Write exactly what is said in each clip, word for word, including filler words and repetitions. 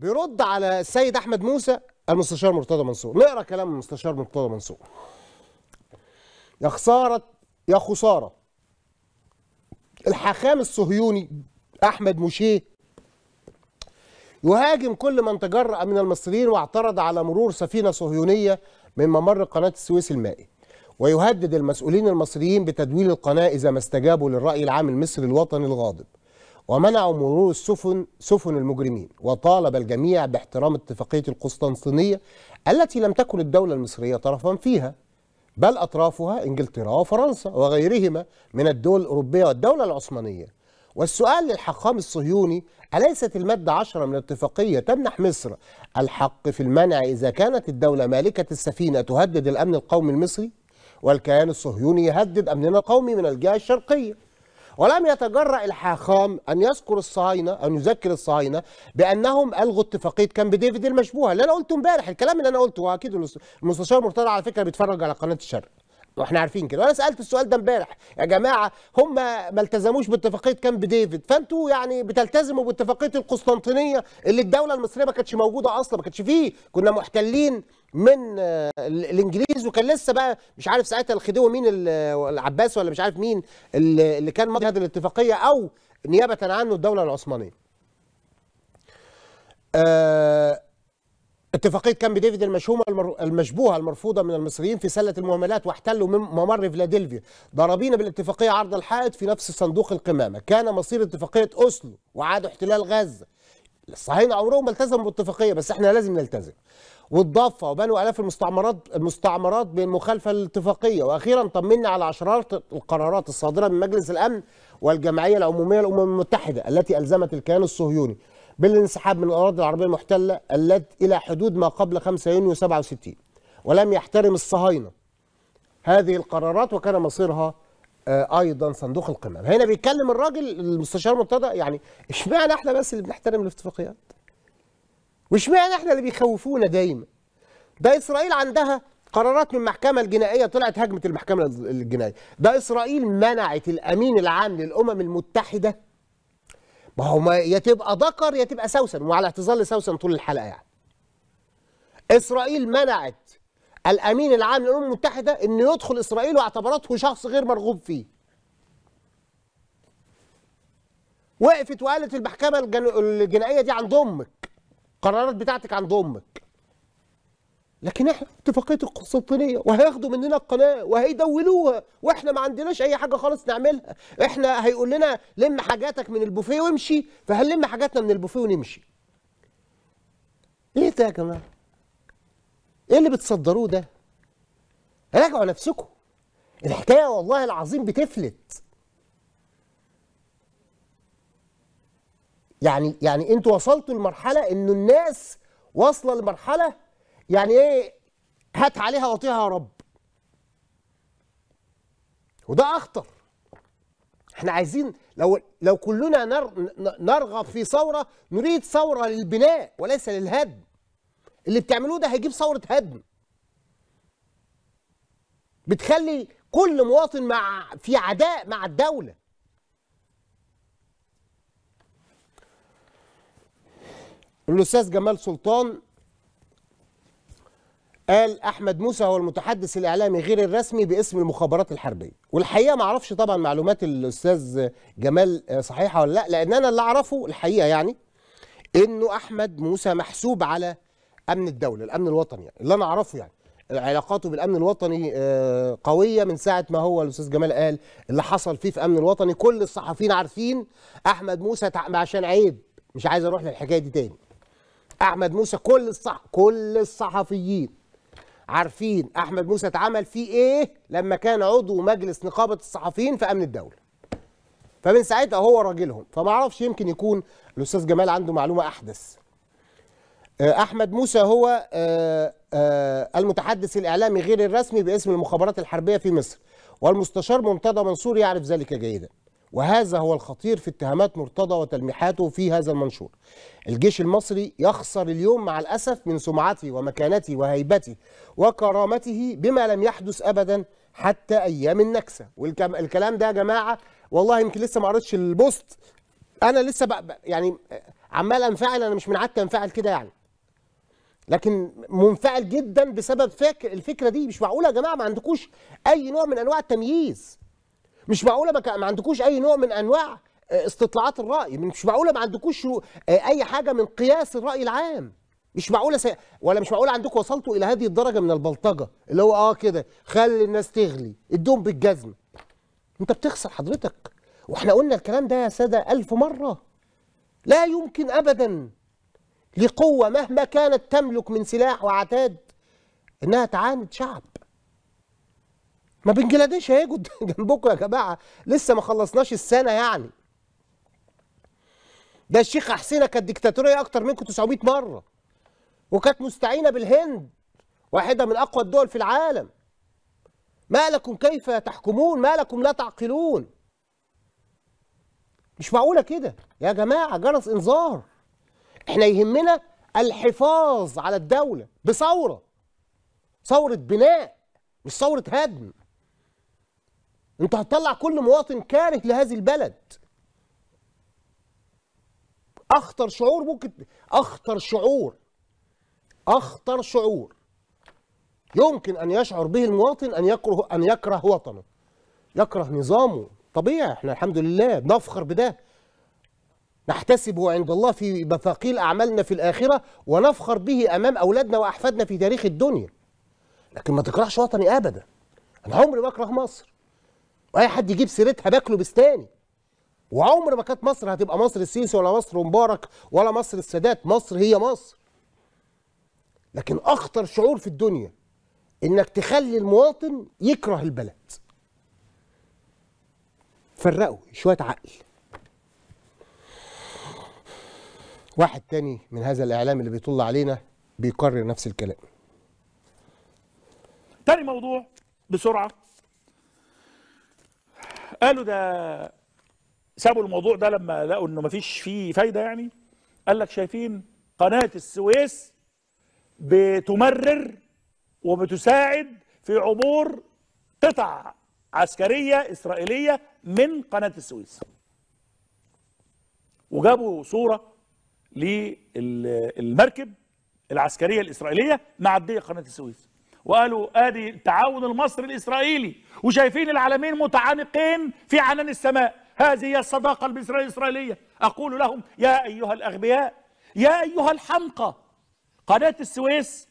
بيرد على السيد أحمد موسى المستشار مرتضى منصور. نقرأ كلام المستشار مرتضى منصور. يا خسارة يا خسارة الحاخام الصهيوني أحمد موشيه يهاجم كل من تجرأ من المصريين واعترض على مرور سفينة صهيونية من ممر قناة السويس المائي، ويهدد المسؤولين المصريين بتدويل القناة إذا ما استجابوا للرأي العام المصري الوطني الغاضب، ومنعوا مرور السفن سفن المجرمين، وطالب الجميع باحترام اتفاقية القسطنطينية التي لم تكن الدولة المصرية طرفا فيها، بل أطرافها إنجلترا وفرنسا وغيرهما من الدول الأوروبية والدولة العثمانية. والسؤال للحاخام الصهيوني: أليست المادة عشرة من الاتفاقية تمنح مصر الحق في المنع إذا كانت الدولة مالكة السفينة تهدد الأمن القومي المصري؟ والكيان الصهيوني يهدد أمننا القومي من الجهة الشرقية. ولم يتجرأ الحاخام أن يذكر الصهاينة أن يذكر الصهاينة بأنهم ألغوا اتفاقية كامب ديفيد المشبوهة، اللي أنا قلته امبارح، الكلام اللي أنا قلته، وأكيد المستشار مرتضى على فكرة بيتفرج على قناة الشرق وإحنا عارفين كده، وأنا سألت السؤال ده امبارح، يا جماعة هم ما التزموش باتفاقية كامب ديفيد، فأنتوا يعني بتلتزموا باتفاقية القسطنطينية اللي الدولة المصرية ما كانتش موجودة أصلا، ما كانتش فيه، كنا محتلين من الانجليز، وكان لسه بقى مش عارف ساعتها الخديوي مين، العباس ولا مش عارف مين اللي كان مضي هذه الاتفاقيه او نيابه عنه الدوله العثمانيه. اتفاقيه كامب ديفيد المشهومه المشبوهه المرفوضه من المصريين في سله المهملات، واحتلوا من ممر فلادلفيا، ضربين بالاتفاقيه عرض الحائط في نفس صندوق القمامه، كان مصير اتفاقيه اوسلو، وعادوا احتلال غزه. الصهاينه عمرهم ما التزموا بالاتفاقيه، بس احنا لازم نلتزم. والضفه، وبنوا الاف المستعمرات المستعمرات بالمخالفه الاتفاقيه، واخيرا طمنا على عشرات القرارات الصادره من مجلس الامن والجمعيه العموميه للامم المتحده التي الزمت الكيان الصهيوني بالانسحاب من الاراضي العربيه المحتله التي الى حدود ما قبل خمسة يونيو سبعة وستين، ولم يحترم الصهاينه هذه القرارات، وكان مصيرها ايضا صندوق القمامه. هنا بيتكلم الراجل المستشار مرتضى، يعني اشمعنى احنا بس اللي بنحترم الاتفاقيات؟ واشمعنى احنا اللي بيخوفونا دايما؟ ده اسرائيل عندها قرارات من المحكمه الجنائيه، طلعت هجمه المحكمه الجنائيه، ده اسرائيل منعت الامين العام للامم المتحده، ما هو يا تبقى ذكر يا تبقى سوسن، وعلى اعتزال لسوسن طول الحلقه يعني. اسرائيل منعت الامين العام للامم المتحده انه يدخل اسرائيل واعتبرته شخص غير مرغوب فيه. وقفت وقالت المحكمه الجنائيه دي عند امك، القرارات بتاعتك عند امك. لكن احنا اتفاقيه القسطنطينيه، وهياخدوا مننا القناه وهيدولوها، واحنا ما عندناش اي حاجه خالص نعملها، احنا هيقول لنا لم حاجاتك من البوفيه وامشي، فهنلم حاجاتنا من البوفيه ونمشي. ايه ده يا جماعه؟ ايه اللي بتصدروه ده؟ راجعوا نفسكم. الحكايه والله العظيم بتفلت. يعني يعني انتوا وصلتوا لمرحله انه الناس واصله لمرحله يعني ايه، هات عليها واطيها يا رب. وده اخطر. احنا عايزين لو لو كلنا نرغب في ثوره، نريد ثوره للبناء وليس للهدم. اللي بتعملوه ده هيجيب ثوره هدم. بتخلي كل مواطن مع في عداء مع الدوله. الأستاذ جمال سلطان قال أحمد موسى هو المتحدث الإعلامي غير الرسمي باسم المخابرات الحربية، والحقيقة ما اعرفش طبعا معلومات الأستاذ جمال صحيحة ولا لا، لأن أنا اللي أعرفه الحقيقة يعني إنه أحمد موسى محسوب على أمن الدولة، الأمن الوطني، يعني اللي أنا أعرفه يعني علاقاته بالأمن الوطني قوية من ساعة ما هو الأستاذ جمال قال اللي حصل فيه في أمن الوطني، كل الصحفيين عارفين أحمد موسى، عشان عيب مش عايز أروح للحكاية دي تاني. أحمد موسى كل الصح كل الصحفيين عارفين أحمد موسى اتعمل فيه إيه لما كان عضو مجلس نقابة الصحفيين في أمن الدولة. فمن ساعتها هو راجلهم، فما اعرفش يمكن يكون الأستاذ جمال عنده معلومة أحدث. أحمد موسى هو المتحدث الإعلامي غير الرسمي باسم المخابرات الحربية في مصر، والمستشار مرتضى منصور يعرف ذلك جيدا. وهذا هو الخطير في اتهامات مرتضى وتلميحاته في هذا المنشور. الجيش المصري يخسر اليوم مع الأسف من سمعته ومكانته وهيبته وكرامته بما لم يحدث أبدا حتى أيام النكسة. والكلام ده يا جماعة والله يمكن لسه ما قريتش البوست، أنا لسه بق... يعني عمال انفعل، انا مش من عادتي انفعل كده يعني، لكن منفعل جدا بسبب فكر الفكره دي. مش معقوله يا جماعه ما عندكوش اي نوع من انواع التمييز، مش معقوله ما عندكوش اي نوع من انواع استطلاعات الراي، مش معقوله ما عندكوش اي حاجه من قياس الراي العام، مش معقوله سي... ولا مش معقوله عندكم وصلتوا الى هذه الدرجه من البلطجه اللي هو اه كده خلي الناس تغلي ادوهم بالجزمه. انت بتخسر حضرتك، واحنا قلنا الكلام ده يا ساده ألف مره. لا يمكن ابدا لقوه مهما كانت تملك من سلاح وعتاد انها تعاند شعب. ما بنجلاديش هيجوا جنبكم يا جماعه، لسه ما خلصناش السنه يعني. ده الشيخ حسينه كانت ديكتاتوريه اكتر منكم تسعمية مره، وكانت مستعينه بالهند واحده من اقوى الدول في العالم. ما لكم كيف تحكمون؟ ما لكم لا تعقلون؟ مش معقوله كده يا جماعه. جرس انذار. احنا يهمنا الحفاظ على الدوله بثوره، ثوره بناء مش ثوره هدم. انت هتطلع كل مواطن كاره لهذه البلد. اخطر شعور ممكن اخطر شعور اخطر شعور يمكن ان يشعر به المواطن ان يكره ان يكره وطنه، يكره نظامه. طبيعي، احنا الحمد لله بنفخر بده، نحتسبه عند الله في مثاقيل اعمالنا في الاخره ونفخر به امام اولادنا واحفادنا في تاريخ الدنيا. لكن ما تكرهش وطني ابدا. انا عمري ما اكره مصر، واي حد يجيب سيرتها باكله بستاني. وعمر ما كانت مصر هتبقى مصر السيسي ولا مصر مبارك ولا مصر السادات. مصر هي مصر. لكن اخطر شعور في الدنيا انك تخلي المواطن يكره البلد. فرقوا شويه عقل. واحد تاني من هذا الاعلام اللي بيطل علينا بيكرر نفس الكلام. تاني موضوع بسرعه. قالوا ده سابوا الموضوع ده لما لقوا انه مفيش فيه فايده يعني. قال لك شايفين قناه السويس بتمرر وبتساعد في عبور قطع عسكرية إسرائيلية من قناة السويس. وجابوا صورة للمركب العسكرية الإسرائيلية معدية قناة السويس، وقالوا آدي التعاون المصري الإسرائيلي، وشايفين العلمين متعانقين في عنان السماء. هذه هي الصداقة الإسرائيلية. أقول لهم يا أيها الأغبياء، يا أيها الحمقى، قناة السويس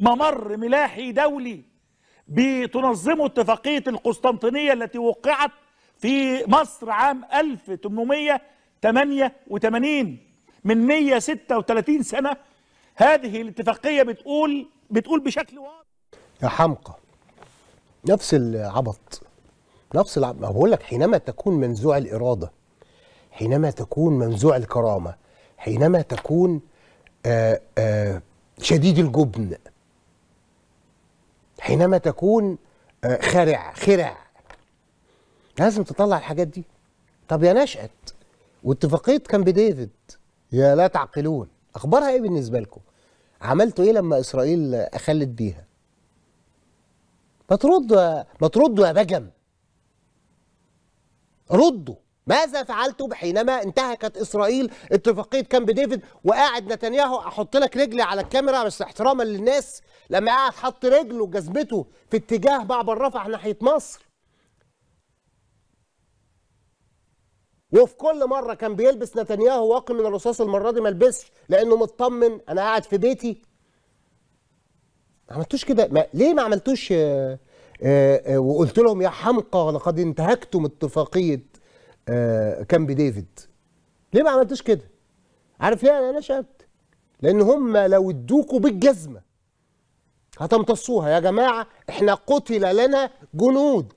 ممر ملاحي دولي بتنظمه اتفاقية القسطنطينية التي وقعت في مصر عام ألف وتمنمية وتمانية وتمانين من مية وستة وتلاتين سنة. هذه الاتفاقية بتقول بتقول بشكل واضح يا حمقى. نفس العبط، نفس العبط. بقول لك حينما تكون منزوع الإرادة، حينما تكون منزوع الكرامة، حينما تكون آآ آآ شديد الجبن، حينما تكون خرع خرع، لازم تطلع الحاجات دي. طب يا نشأت واتفاقية كامب ديفيد يا لا تعقلون، اخبارها ايه بالنسبة لكم؟ عملتوا ايه لما اسرائيل اخلت بيها؟ ما تردوا ما تردوا يا بجم، ردوا. ماذا فعلتم حينما انتهكت اسرائيل اتفاقيه كامب ديفيد؟ وقاعد نتنياهو، احط لك رجلي على الكاميرا بس احتراما للناس، لما قاعد حط رجله وجزمته في اتجاه معبر رفح ناحيه مصر، وفي كل مره كان بيلبس نتنياهو واقي من الرصاص، المره دي ما لبسش لانه مطمن انا قاعد في بيتي. ما عملتوش كده، ما ليه ما عملتوش؟ اه اه اه وقلت لهم يا حمقى لقد انتهكتم اتفاقيه آه كامب ديفيد. ليه ما عملتوش كده؟ عارف ليه يا نشأت؟ لأن هم لو ادوكوا بالجزمة هتمتصوها. يا جماعة احنا قتل لنا جنود،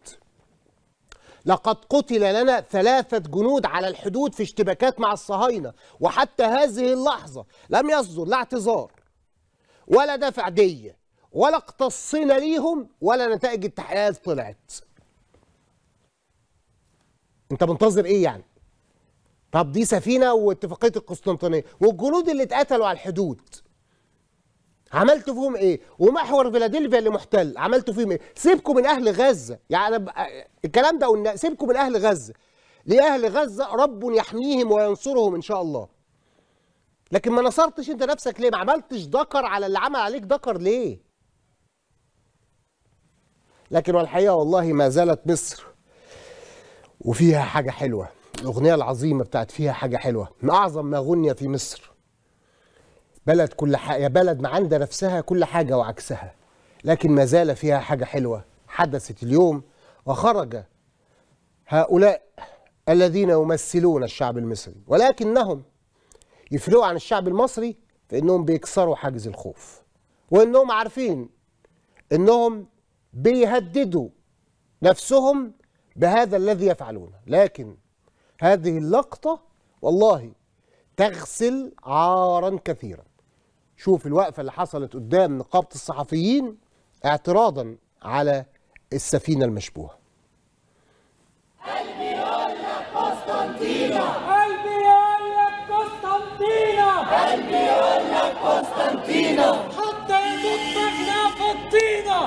لقد قتل لنا ثلاثة جنود على الحدود في اشتباكات مع الصهاينة، وحتى هذه اللحظة لم يصدر لا اعتذار ولا دفع دية ولا اقتصينا ليهم ولا نتائج التحقيقات طلعت. انت منتظر ايه يعني؟ طب دي سفينه واتفاقيه القسطنطينيه والجنود اللي اتقتلوا على الحدود عملتوا فيهم ايه؟ ومحور فيلادلفيا اللي محتل عملتوا فيهم ايه؟ سيبكم من اهل غزه، يعني الكلام ده قلنا سيبكم من اهل غزه، لاهل غزه رب يحميهم وينصرهم ان شاء الله. لكن ما نصرتش انت نفسك ليه؟ ما عملتش دكر على اللي عمل عليك دكر ليه؟ لكن والحقيقه والله ما زالت مصر وفيها حاجه حلوه. الاغنيه العظيمه بتاعت فيها حاجه حلوه من اعظم ما غني في مصر. بلد كل حاجه، يا بلد ما عندها نفسها كل حاجه وعكسها، لكن ما زال فيها حاجه حلوه حدثت اليوم، وخرج هؤلاء الذين يمثلون الشعب المصري، ولكنهم يفرقوا عن الشعب المصري في انهم بيكسروا حاجز الخوف، وانهم عارفين انهم بيهددوا نفسهم بهذا الذي يفعلونه. لكن هذه اللقطة والله تغسل عارا كثيرا. شوف الوقفة اللي حصلت قدام نقابة الصحفيين اعتراضا على السفينة المشبوهة. قلبي يقول لك قسطنطينة، قلبي يقول لك قسطنطينة، قلبي يقول لك قسطنطينة،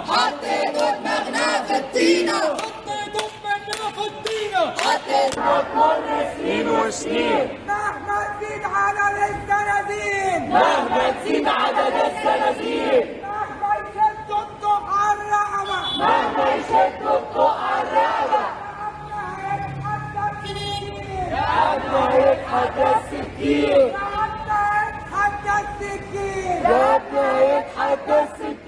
حط ايدك مغنى في الطينة، حط ايدك مغنى في الطينة، حط ايدك مغنى في الطينة، حط ايدك مر سنين وسنين، مهما تزيد عدد الزنازين، مهما تزيد عدد الزنازين، مهما يشدوا الطوق على الرقبة، مهما يشدوا الطوق على الرقبة، لقدنا يتحدى السكين، لقدنا يتحدى السكين، لقدنا يتحدى السكين.